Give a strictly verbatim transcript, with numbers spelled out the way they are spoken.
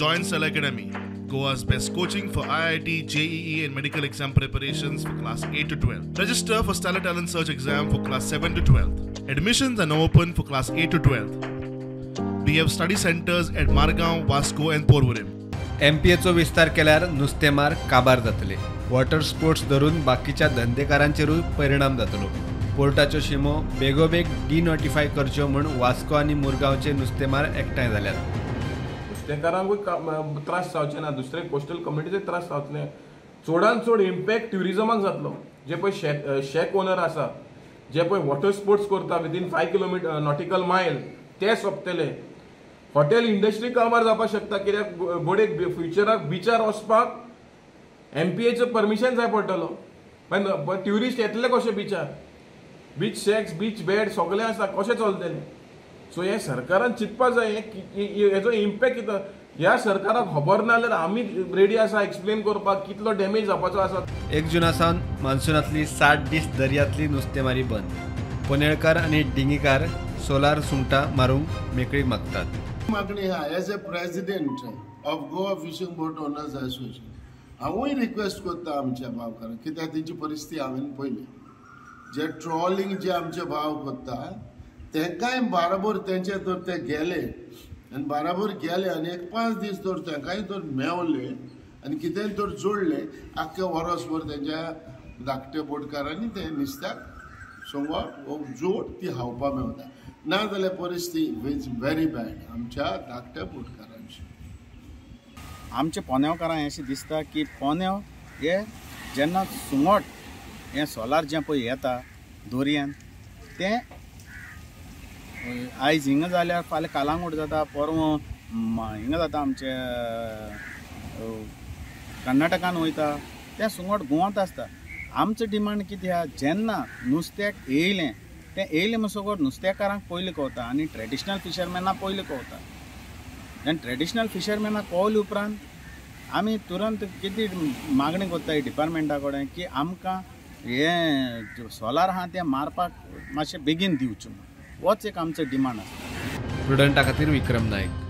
Join Cell Academy, Goa's best coaching for I I T, J E E and medical exam preparations for class eight to twelve. Register for Stellar Talent Search exam for class seven to twelve. Admissions are now open for class eight to twelve. We have study centers at Margaon, Vasco and Porvorim. एमपीएचो विस्तार केल्यावर नुस्ते मार काबार जातले, water sports धरून बाकीच्या धंदेकारांचेरूय परिणाम जातलो। पोर्टाचो शिमो बेगोबेग डिनोटिफाय करच्यो म्हण वास्को आनी मुरगांवचे नुस्तेमार एकठांय जाल्यात। नुस्तेकारांक त्रास जावचे ना, दुसरे कोस्टल कम्युनिटीचे त्रास जातले। चोडान चोड इम्पॅक्ट ट्युरिजमाक जातलो। जे पळय शेक शेक ओनर आसा, जे पळय वॉटर स्पोर्ट्स करता within five kilometre nautical mile, ते सोंपतले। हॉटेल इंडस्ट्री काबार जावपाक शकता, कित्याक गोडेक फ्युचराक बिचार वचपाक एमपीएचे परमिशन जाय पडटलो। पण ट्युरिस्ट येतले कशे बिचार, बीच शॅक्स, बीच बेड सगळे आसा, कशे चलतले? सो हे सरकारान चिंतपाक जाय हेजो इम्पॅक्ट कितें। ह्या सरकाराक खबर ना जाल्यार आमी रेडी आसा एक्सप्लेन करपाक कितलो डॅमेज जावपाचो आसा। एक जुना सावन मान्सूनांतली साठ दीस दर्यांतली नुस्तेमारी बंद। पोनेळकार आनी डिंगीकार सोलार सुंगटां मारूंक मेकळीक मागतात। As a president of Goa fishing boat owners association हांवूय रिक्वेस्ट करता आमच्या भावकारांक, कित्याक तेंची परिस्थिती हांवें पळयली। जे ट्रॉलिंग जे आमचे भाव करता तेंकांय बाराबर तेंचे तर ते गेले आनी बाराबर गेले आनी एक पांच दीस तर तेंकांय तर मेवले आनी कितेंय तर जोडले, आख्खे वरसभर तेंच्या धाकटे बोटकारांनी ते निस्त्याक सोमवार हो जोड ती हावपा मेवता। ना जाल्यार परिस्थिती इज व्हेरी बॅड आमच्या धाकट्या बोटकारांची। आमच्या पोनेवकारांक अशें दिसता की पोनेव हे जेन्ना सुंगट हे सोलार जे पळय येता दोरयेन, ते आयज हिंगा जाल्यार फाल्यां कालांगूट जाता, परवां हिंगा जाता आमचे कर्नाटकान वयता, ते सुंगट गोंयांत आसता। आमचो डिमांड कितें आसा, जेन्ना नुस्त्याक येयलें ते येयले मसोगोर नुस्तेकारांक पयलीं कवता आनी ट्रेडिशनल फिशरमॅनाक पयलीं कवता। आनी ट्रेडिशनल फिशरमॅनाक कवले उपरांत आमी तुरंत कितें मागणी करता डिपार्टमेंटा कडेन की आमकां हे सोलार आसा ते मारपाक मातशें बेगीन दिवचें, होच एक आमचो डिमांड आसा। स्टुडंटा खातीर विक्रम नायक।